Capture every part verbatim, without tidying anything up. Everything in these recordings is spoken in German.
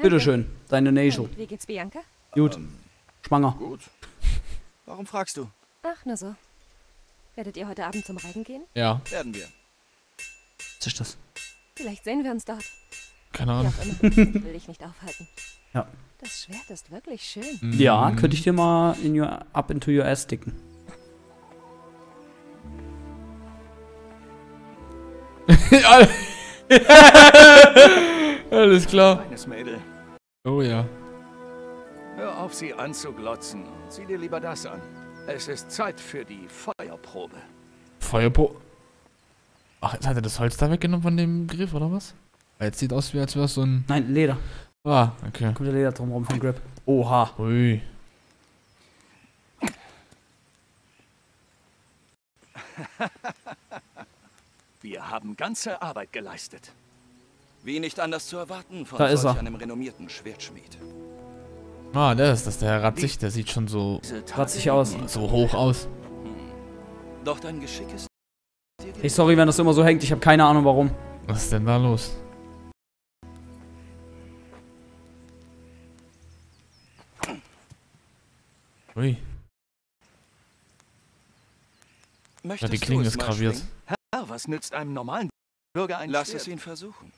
Bitteschön, deine Nation. Wie geht's Bianca? Gut. Ähm, Schwanger. Gut. Warum fragst du? Ach, nur so. Werdet ihr heute Abend zum Reiten gehen? Ja. Werden wir. Was ist das? Vielleicht sehen wir uns dort. Keine Ahnung. Ich will dich nicht aufhalten. Ja. Das Schwert ist wirklich schön. Mhm. Ja, könnte ich dir mal in your, up into your ass dicken. Alles klar. Oh ja. Hör auf, sie anzuglotzen. Sieh dir lieber das an. Es ist Zeit für die Feuerprobe. Feuerprobe? Ach, jetzt hat er das Holz da weggenommen von dem Griff, oder was? Jetzt sieht aus, wie als wäre es so ein... Nein, Leder. Ah, okay. Kommt der Leder drumherum vom Grip. Oha. Ui. Wir haben ganze Arbeit geleistet. Wie nicht anders zu erwarten von da solch ist er. einem renommierten Schwertschmied. Ah, der ist das, der Herr Radzig, der sieht schon so ratzig aus. So hoch aus. Doch dein Geschick ist... Hey, sorry, wenn das immer so hängt, ich habe keine Ahnung warum. Was ist denn da los? Ui. Ja, die Klinge ist graviert. Herr, was nützt einem normalen Bürger ein Lass Schwert? es ihn versuchen.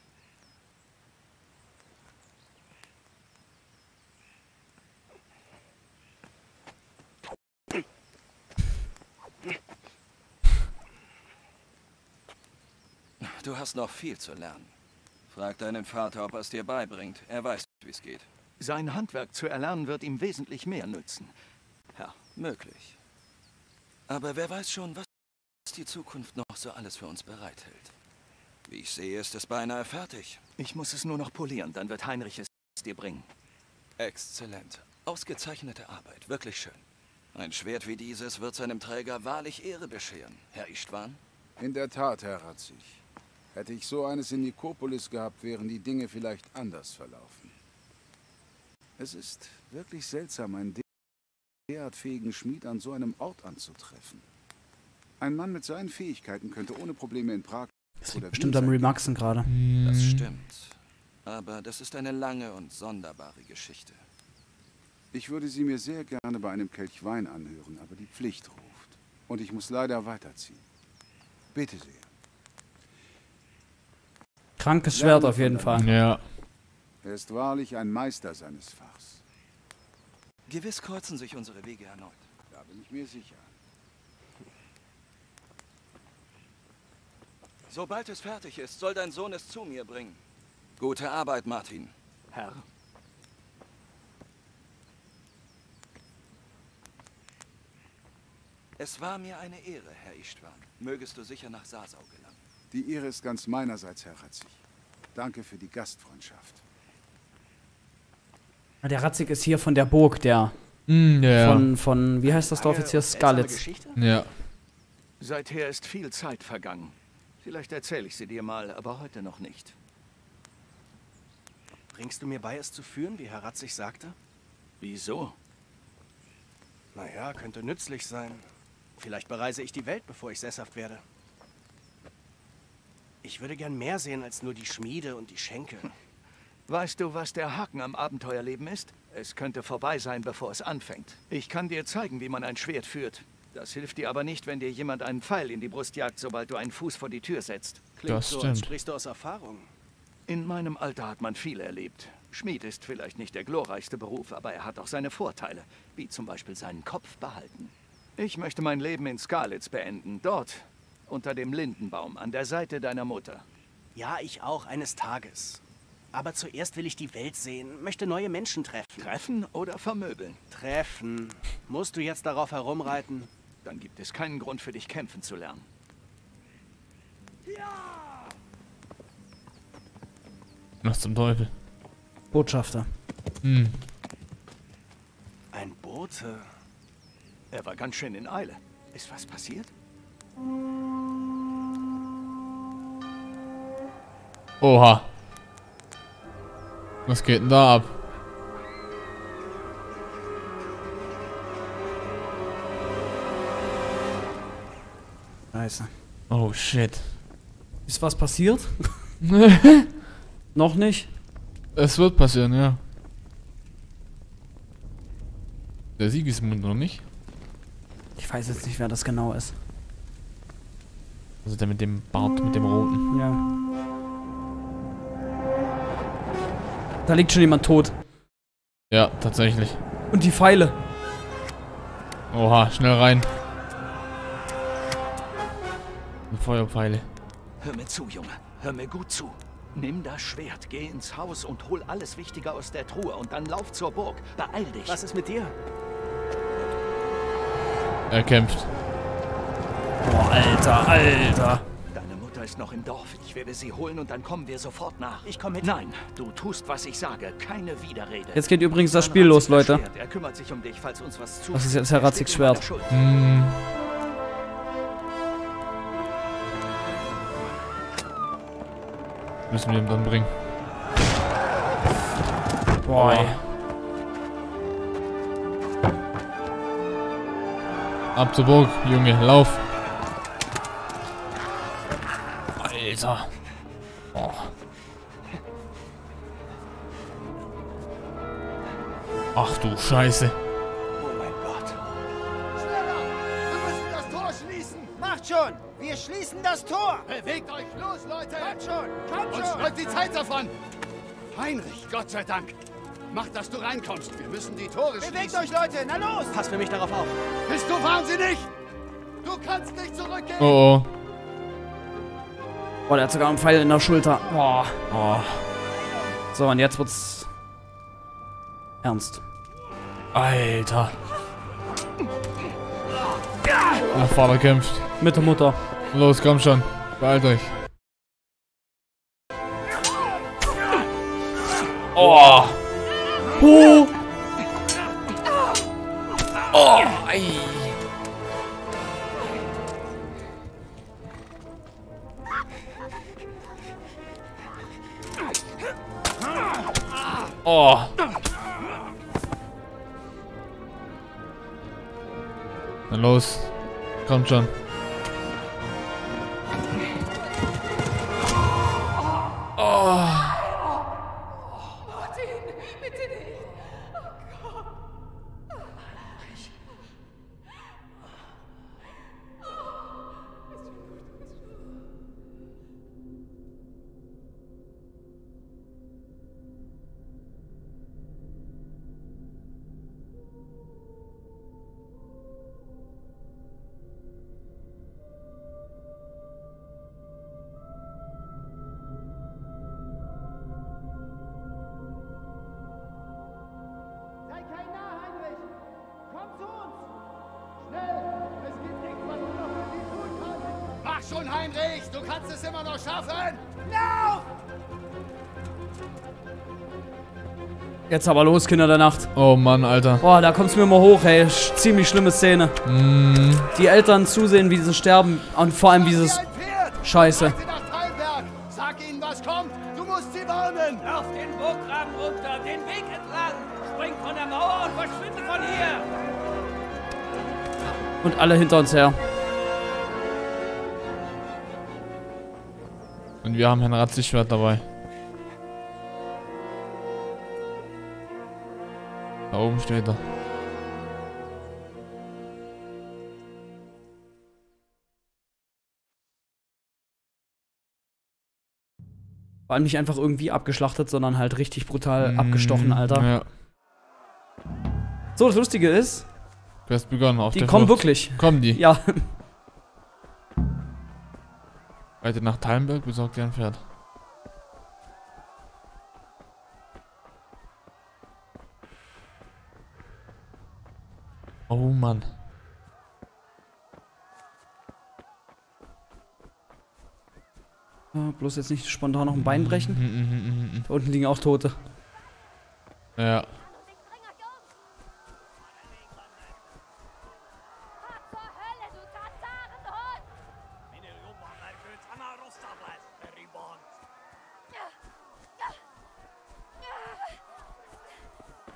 Du hast noch viel zu lernen. Frag deinen Vater, ob er es dir beibringt. Er weiß, wie es geht. Sein Handwerk zu erlernen wird ihm wesentlich mehr nützen. Ja, möglich. Aber wer weiß schon, was die Zukunft noch so alles für uns bereithält. Wie ich sehe, ist es beinahe fertig. Ich muss es nur noch polieren, dann wird Heinrich es dir bringen. Exzellent. Ausgezeichnete Arbeit. Wirklich schön. Ein Schwert wie dieses wird seinem Träger wahrlich Ehre bescheren, Herr Istvan. In der Tat, Herr Radzig. Hätte ich so eines in Nikopolis gehabt, wären die Dinge vielleicht anders verlaufen. Es ist wirklich seltsam, einen derart fähigen Schmied an so einem Ort anzutreffen. Ein Mann mit seinen Fähigkeiten könnte ohne Probleme in Prag... Das liegt bestimmt am Remaxen gerade. Das stimmt. Aber das ist eine lange und sonderbare Geschichte. Ich würde sie mir sehr gerne bei einem Kelch Wein anhören, aber die Pflicht ruft. Und ich muss leider weiterziehen. Bitte sehr. Krankes Schwert auf jeden Fall. Ja. Er ist wahrlich ein Meister seines Fachs. Gewiss kreuzen sich unsere Wege erneut. Da bin ich mir sicher. Sobald es fertig ist, soll dein Sohn es zu mir bringen. Gute Arbeit, Martin. Herr. Es war mir eine Ehre, Herr Istvan. Mögest du sicher nach Sasau gelangen. Die Ehre ist ganz meinerseits, Herr Radzig. Danke für die Gastfreundschaft. Der Radzig ist hier von der Burg, der... Mm, ja. Von, von, wie heißt das Dorf jetzt hier? Skalitz. Ja. Seither ist viel Zeit vergangen. Vielleicht erzähle ich sie dir mal, aber heute noch nicht. Bringst du mir bei, es zu führen, wie Herr Radzig sagte? Wieso? Naja, könnte nützlich sein. Vielleicht bereise ich die Welt, bevor ich sesshaft werde. Ich würde gern mehr sehen als nur die Schmiede und die Schenke. Weißt du, was der Haken am Abenteuerleben ist? Es könnte vorbei sein, bevor es anfängt. Ich kann dir zeigen, wie man ein Schwert führt. Das hilft dir aber nicht, wenn dir jemand einen Pfeil in die Brust jagt, sobald du einen Fuß vor die Tür setzt. Klingt das so, als sprichst du aus Erfahrung. In meinem Alter hat man viel erlebt. Schmied ist vielleicht nicht der glorreichste Beruf, aber er hat auch seine Vorteile, wie zum Beispiel seinen Kopf behalten. Ich möchte mein Leben in Skalitz beenden, dort... unter dem Lindenbaum, an der Seite deiner Mutter. Ja, ich auch, eines Tages. Aber zuerst will ich die Welt sehen, möchte neue Menschen treffen. Treffen oder vermöbeln? Treffen. Musst du jetzt darauf herumreiten? Dann gibt es keinen Grund für dich, kämpfen zu lernen. Ja! Was zum Teufel? Botschafter. Hm. Ein Bote? Er war ganz schön in Eile. Ist was passiert? Oha. Was geht denn da ab? Scheiße. Oh shit. Ist was passiert? Noch nicht? Es wird passieren, ja. Der Sigismund noch nicht? Ich weiß jetzt nicht, wer das genau ist. Also der mit dem Bart, mit dem roten. Ja. Da liegt schon jemand tot. Ja, tatsächlich. Und die Pfeile. Oha, schnell rein. Und Feuerpfeile. Hör mir zu, Junge. Hör mir gut zu. Nimm das Schwert, geh ins Haus und hol alles Wichtige aus der Truhe und dann lauf zur Burg. Beeil dich. Was ist mit dir? Er kämpft. Boah, Alter, Alter. Deine Mutter ist noch im Dorf. Ich werde sie holen und dann kommen wir sofort nach. Ich komme mit. Nein, du tust, was ich sage. Keine Widerrede. Jetzt geht übrigens das Spiel los, Leute. Er kümmert sich um dich, falls uns was zu. Das ist jetzt Herr Radzigs Schwert. Hm. Müssen wir ihm dann bringen. Boah. Ab zur Burg, Junge, lauf. Alter. Boah. Ach du Scheiße. Oh mein Gott. Schneller! Wir müssen das Tor schließen! Macht schon! Wir schließen das Tor! Bewegt euch los, Leute! Kommt schon! Kommt schon! Uns läuft die Zeit davon! Heinrich, Gott sei Dank! Mach, dass du reinkommst. Wir müssen die Tore schließen. Bewegt euch, Leute! Na los! Pass für mich darauf auf. Bist du wahnsinnig? Du kannst nicht zurückgehen! Oh, oh. Oh, der hat sogar einen Pfeil in der Schulter. Oh. Oh. So, und jetzt wird's ernst. Alter. Der Vater kämpft. Mit der Mutter. Los, komm schon. Beeilt euch. Oh. Oh! Oh! Ei. Oh! Na los! Kommt schon! Oh! Heinrich, du kannst es immer noch schaffen! Lauf! Jetzt aber los, Kinder der Nacht. Oh Mann, Alter. Boah, da kommst du mir immer hoch, ey. Sch- ziemlich schlimme Szene. Mm. Die Eltern zusehen, wie sie sterben und vor allem dieses... Scheiße. Sag ihnen, was kommt. Du musst sie warnen. Lauf den Burggraben runter, den Weg entlang. Spring von der Mauer und verschwinde von hier. Und alle hinter uns her. Und wir haben Herrn Radzig Schwert dabei. Da oben steht er. Vor allem nicht einfach irgendwie abgeschlachtet, sondern halt richtig brutal mmh, abgestochen, Alter. Ja. So, das Lustige ist... Du hast begonnen auf der Flucht. Die kommen wirklich. Kommen die? Ja. Weiter nach Thallenberg, besorgt ihr ein Pferd. Oh Mann. Ja, bloß jetzt nicht spontan noch ein Bein brechen. Da unten liegen auch Tote. Ja.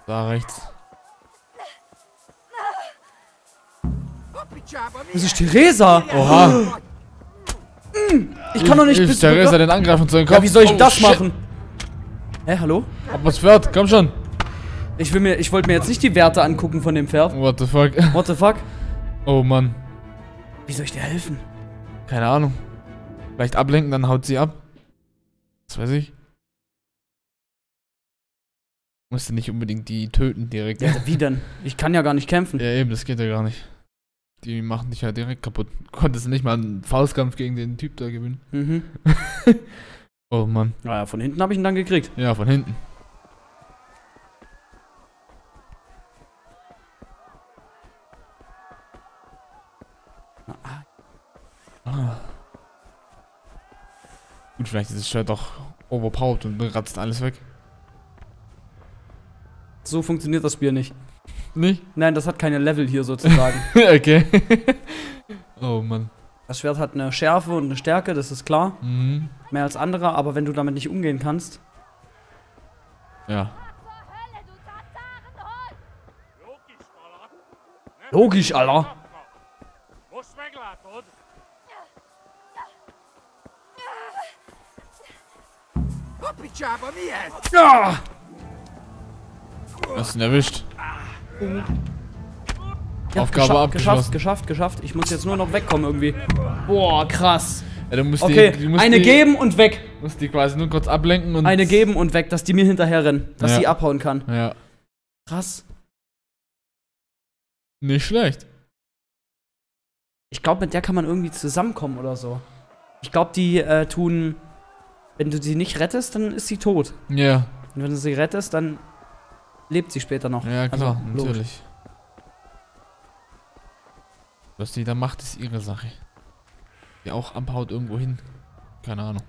Da rechts. Das ist Theresa! Oha! Ich kann doch nicht... Ist Theresa den angreifen zu den Kopf? Ja, wie soll ich oh, das shit. machen? Hä, hallo? Hab das Pferd, komm schon. Ich will mir, ich wollte mir jetzt nicht die Werte angucken von dem Pferd. What the fuck? What the fuck? Oh Mann. Wie soll ich dir helfen? Keine Ahnung. Vielleicht ablenken, dann haut sie ab. Was weiß ich. Musste nicht unbedingt die töten direkt. Ja, wie denn? Ich kann ja gar nicht kämpfen. Ja eben, das geht ja gar nicht. Die machen dich ja direkt kaputt. Konntest du nicht mal einen Faustkampf gegen den Typ da gewinnen? Mhm. Oh Mann. Naja, von hinten habe ich ihn dann gekriegt. Ja, von hinten. Ah. Gut, vielleicht ist das Shirt auch overpowered und ratzt alles weg. So funktioniert das Spiel nicht. Nicht? Nein, das hat keine Level hier sozusagen. Okay. Oh Mann. Das Schwert hat eine Schärfe und eine Stärke, das ist klar. Mhm. Mehr als andere, aber wenn du damit nicht umgehen kannst. Ja. Logisch, Alter. Ja. Hast du ihn erwischt? Ja, Aufgabe geschafft, abgeschlossen. Geschafft, geschafft, geschafft. Ich muss jetzt nur noch wegkommen irgendwie. Boah, krass. Ja, du musst okay, die, du musst eine die, geben und weg. Du musst die quasi nur kurz ablenken und... Eine geben und weg, dass die mir hinterher rennen. Dass ja. die abhauen kann. Ja. Krass. Nicht schlecht. Ich glaube, mit der kann man irgendwie zusammenkommen oder so. Ich glaube, die äh, tun... Wenn du sie nicht rettest, dann ist sie tot. Ja. Yeah. Und wenn du sie rettest, dann lebt sie später noch. Ja, klar, also, natürlich. Was die da macht, ist ihre Sache. Die auch abhaut irgendwo hin. Keine Ahnung.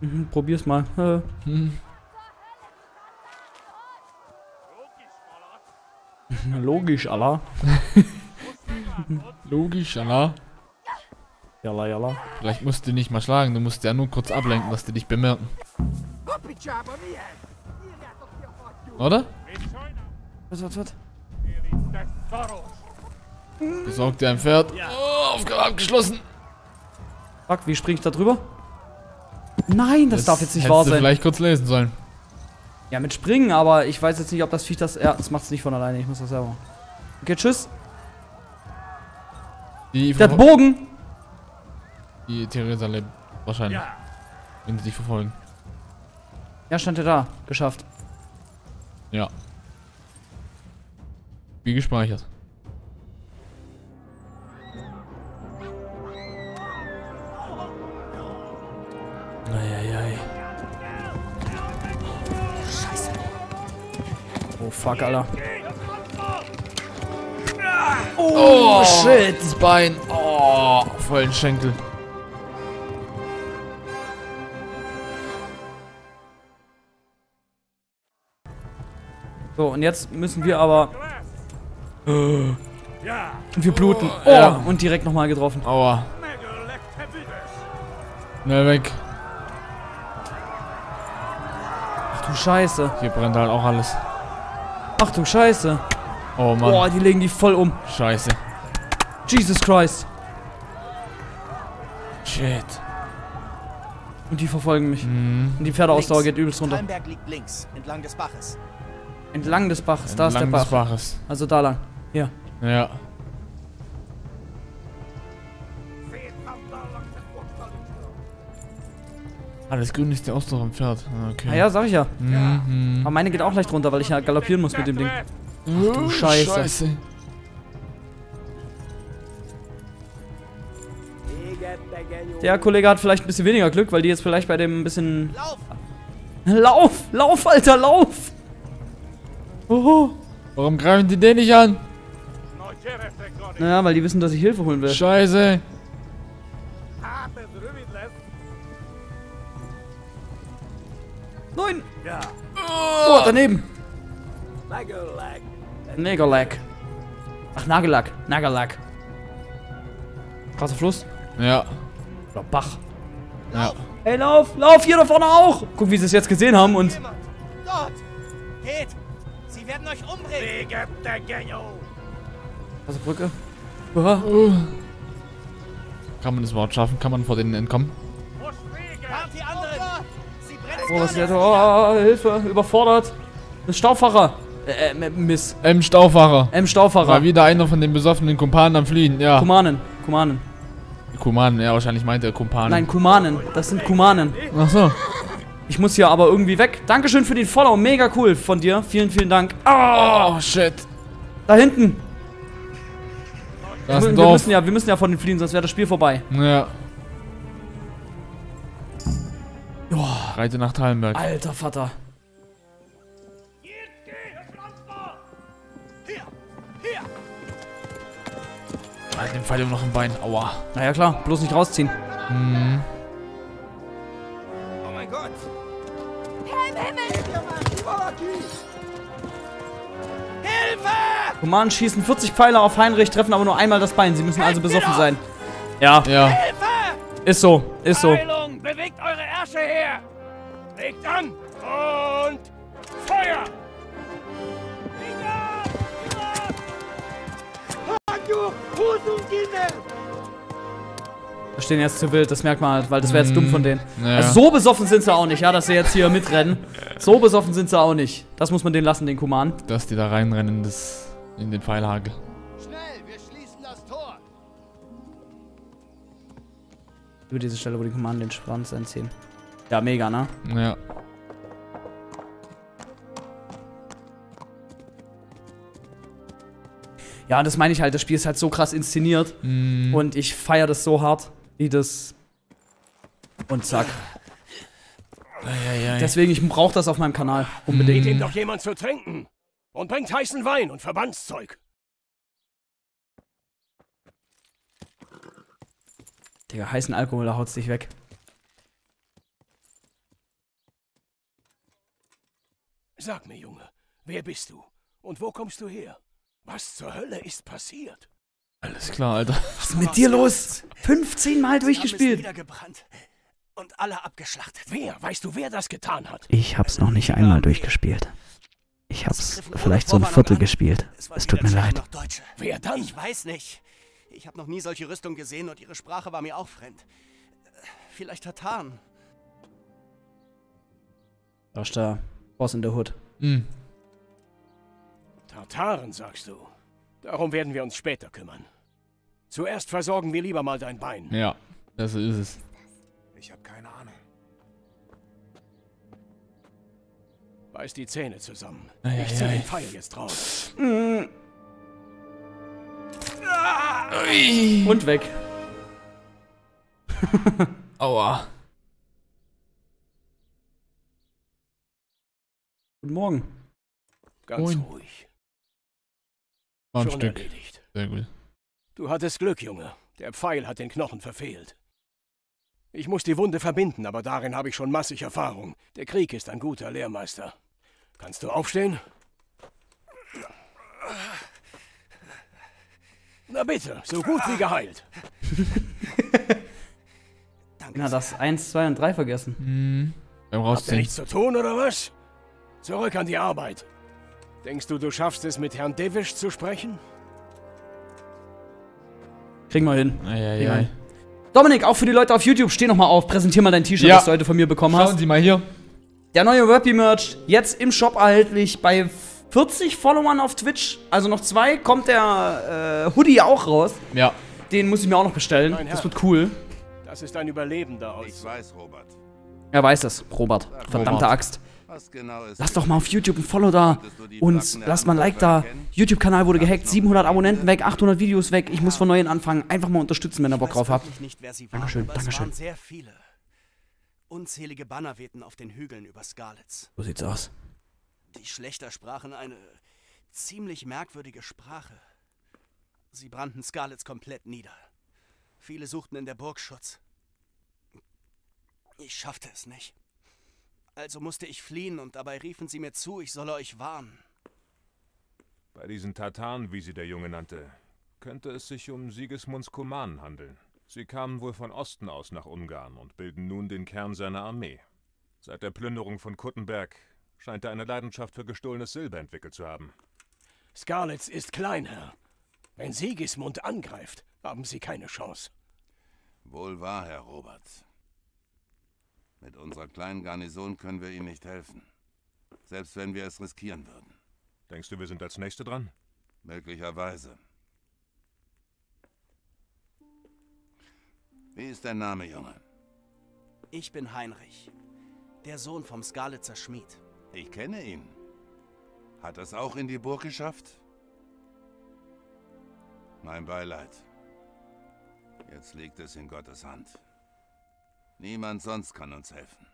Mhm, probier's mal. Hm. Logisch, Allah. Logisch, Allah. Jalla, jalla. Vielleicht musst du nicht mal schlagen, du musst ja nur kurz ablenken, dass die dich bemerken. Oder? Was, was, was? Besorgt dir ein Pferd. Oh, Aufgabe abgeschlossen. Fuck, wie springe ich da drüber? Nein, das, das darf jetzt nicht wahr sein. Hättest du vielleicht kurz lesen sollen. Ja, mit Springen, aber ich weiß jetzt nicht, ob das Viech das... Ja, das macht es nicht von alleine, ich muss das selber machen. Okay, tschüss. Die Der Bogen! Die Theresa lebt wahrscheinlich, ja. Wenn sie dich verfolgen. Ja, stand ja da. Geschafft. Ja. Wie gespeichert. Eieiei. Scheiße. Oh fuck, Alter. Oh, oh shit, das Bein. Oh, voll den Schenkel. So, und jetzt müssen wir aber... Und wir bluten. Oh, ja. Und direkt nochmal getroffen. Aua. Schnell weg. Ach du Scheiße. Hier brennt halt auch alles. Ach du Scheiße. Oh Mann. Boah, die legen die voll um. Scheiße. Jesus Christ. Shit. Und die verfolgen mich. Mhm. Und die Pferdeausdauer geht übelst runter. Kuttenberg liegt links, entlang des Baches. Entlang des Baches, entlang da ist der Bach. Des Baches. Also da lang. Hier. Ja. Alles grün ist der Ausdauer am Pferd. Okay. Ah ja, sag ich ja. Mhm. Aber meine geht auch leicht runter, weil ich ja galoppieren muss mit dem Ding. Ach du Scheiße. Scheiße. Der Kollege hat vielleicht ein bisschen weniger Glück, weil die jetzt vielleicht bei dem ein bisschen... Lauf! Lauf! Lauf, Alter, lauf! Oho. Warum greifen die den nicht an? Naja, weil die wissen, dass ich Hilfe holen will. Scheiße! Nein! Oh, daneben! Nagellack. Ach, Nagellack. Nagellack. Krasser Fluss? Ja. Oder Bach. Ja. Hey, lauf! Lauf! Hier da vorne auch! Guck, wie sie es jetzt gesehen haben und... Dort! Geht! Sie werden euch umbringen! Also Brücke. Uah. Uh. Kann man das Wort schaffen? Kann man vor denen entkommen? Oh, was ist der? Oh, Hilfe! Überfordert! Das Stauffacher! Äh, Miss. M. Stauffacher. M. Stauffacher. War wieder einer von den besoffenen Kumpanen am Fliehen, ja. Kumanen. Kumanen. Kumanen, ja, wahrscheinlich meinte er Kumpanen. Nein, Kumanen. Das sind Kumanen. Ach so. Ich muss hier aber irgendwie weg. Dankeschön für den Follow. Mega cool von dir. Vielen, vielen Dank. Oh, oh shit. Da hinten. Das wir, wir, müssen ja, wir müssen ja von den Fliehen, sonst wäre das Spiel vorbei. Ja. Joa. Reite nach Thalenberg. Alter Vater. Alter, dem Pfeil immer noch im Bein. Aua. Naja, klar. Bloß nicht rausziehen. Mhm. Oh mein Gott. Herr im Himmel. Hilfe! Kumanen schießen vierzig Pfeile auf Heinrich, treffen aber nur einmal das Bein. Sie müssen also besoffen sein. Ja. Ja. Hilfe! Ist so. Ist so. Heilung, bewegt eure Ärsche her. Legt an. Und Feuer. Da stehen jetzt zu wild, das merkt man halt, weil das wäre jetzt dumm von denen. Ja. Also so besoffen sind sie auch nicht, ja, dass sie jetzt hier mitrennen. So besoffen sind sie auch nicht. Das muss man denen lassen, den Kumanen. Dass die da reinrennen, das in den Pfeilhagel. Schnell, wir schließen das Tor. Über diese Stelle, wo die Kumanen den Schwanz einziehen. Ja, mega, ne? Ja. Ja, das meine ich halt, das Spiel ist halt so krass inszeniert. Mm. Und ich feiere das so hart, wie das. Und zack. Eieiei. Deswegen, ich brauche das auf meinem Kanal unbedingt. Geht ihm doch jemand zu trinken. Und bringt heißen Wein und Verbandszeug. Digga, heißen Alkohol, da haut's dich weg. Sag mir, Junge, wer bist du? Und wo kommst du her? Was zur Hölle ist passiert? Alles klar, Alter. Was ist mit dir los? fünfzehn Mal durchgespielt. Und alle abgeschlachtet. Wer? Weißt du, wer das getan hat? Ich hab's noch nicht einmal durchgespielt. Ich hab's vielleicht so ein Viertel gespielt. Es tut mir leid. Wer dann? Ich weiß nicht. Ich habe noch nie solche Rüstung gesehen und ihre Sprache war mir auch fremd. Vielleicht Tataren. Da ist der Boss in der Hood. Mhm. Tataren, sagst du. Darum werden wir uns später kümmern. Zuerst versorgen wir lieber mal dein Bein. Ja, das ist es. Ich habe keine Ahnung. Beiß die Zähne zusammen. Ei, ich zieh ei, den Pfeil jetzt raus. Mm. Ah, und weg. Aua. Guten Morgen. Ganz Moin. Ruhig. War ein Schon Stück. Erledigt. Sehr gut. Du hattest Glück, Junge. Der Pfeil hat den Knochen verfehlt. Ich muss die Wunde verbinden, aber darin habe ich schon massig Erfahrung. Der Krieg ist ein guter Lehrmeister. Kannst du aufstehen? Na bitte, so gut wie geheilt. Na, das eins, zwei und drei vergessen. Mhm. Beim Rausziehen. Habt ihr nichts zu tun, oder was? Zurück an die Arbeit. Denkst du, du schaffst es, mit Herrn Devish zu sprechen? Kriegen wir hin. Ei, ei, ja. ei. Dominik, auch für die Leute auf YouTube, steh nochmal auf, präsentier mal dein T-Shirt, ja. das du heute von mir bekommen Schauen hast. Schauen Sie mal hier. Der neue Wordby-Merch, jetzt im Shop erhältlich, bei vierzig Followern auf Twitch, also noch zwei, kommt der äh, Hoodie auch raus. Ja. Den muss ich mir auch noch bestellen, Herr, das wird cool. Das ist ein Überlebender aus. Ich weiß, Robert. Er weiß das, Robert. Verdammte Robert. Axt. Lasst doch mal auf YouTube ein Follow da und lasst mal ein Like da. YouTube-Kanal wurde gehackt, siebenhundert Abonnenten weg, achthundert Videos weg. Ich muss von Neuem anfangen. Einfach mal unterstützen, wenn ihr Bock drauf habt. Dankeschön, Dankeschön. Unzählige Banner wehten auf den Hügeln über Skalitz. So sieht's aus. Die Schlechter sprachen eine ziemlich merkwürdige Sprache. Sie brannten Skalitz komplett nieder. Viele suchten in der Burg Schutz. Ich schaffte es nicht. Also musste ich fliehen und dabei riefen sie mir zu, ich solle euch warnen. Bei diesen Tataren, wie sie der Junge nannte, könnte es sich um Sigismunds Kumanen handeln. Sie kamen wohl von Osten aus nach Ungarn und bilden nun den Kern seiner Armee. Seit der Plünderung von Kuttenberg scheint er eine Leidenschaft für gestohlenes Silber entwickelt zu haben. Skalitz ist klein, Herr. Wenn Sigismund angreift, haben Sie keine Chance. Wohl wahr, Herr Robert. Mit unserer kleinen Garnison können wir ihm nicht helfen. Selbst wenn wir es riskieren würden. Denkst du, wir sind als Nächste dran? Möglicherweise. Wie ist dein Name, Junge? Ich bin Heinrich, der Sohn vom Skalitzer Schmied. Ich kenne ihn. Hat es auch in die Burg geschafft? Mein Beileid. Jetzt liegt es in Gottes Hand. Niemand sonst kann uns helfen.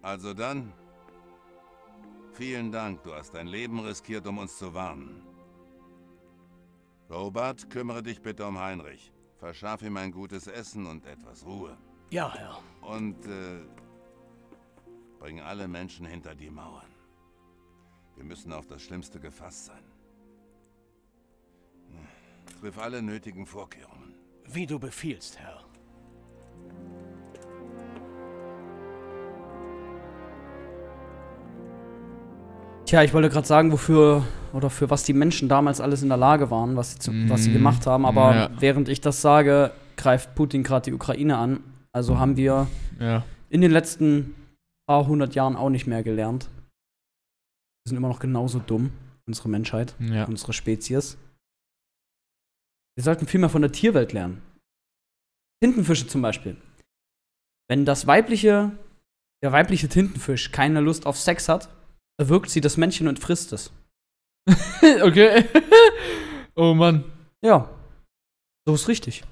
Also dann, vielen Dank, du hast dein Leben riskiert, um uns zu warnen. Robert, kümmere dich bitte um Heinrich. Verschaff ihm ein gutes Essen und etwas Ruhe. Ja, Herr. Und äh, bring alle Menschen hinter die Mauern. Wir müssen auf das Schlimmste gefasst sein. Triff alle nötigen Vorkehrungen. Wie du befiehlst, Herr. Tja, ich wollte gerade sagen, wofür oder für was die Menschen damals alles in der Lage waren, was sie, zu, mm, was sie gemacht haben. Aber ja, während ich das sage, greift Putin gerade die Ukraine an. Also haben wir ja in den letzten paar hundert Jahren auch nicht mehr gelernt. Wir sind immer noch genauso dumm, unsere Menschheit, ja, unsere Spezies. Wir sollten viel mehr von der Tierwelt lernen. Tintenfische zum Beispiel. Wenn das weibliche, der weibliche Tintenfisch keine Lust auf Sex hat, erwürgt sie das Männchen und frisst es. Okay. Oh Mann. Ja. So ist richtig.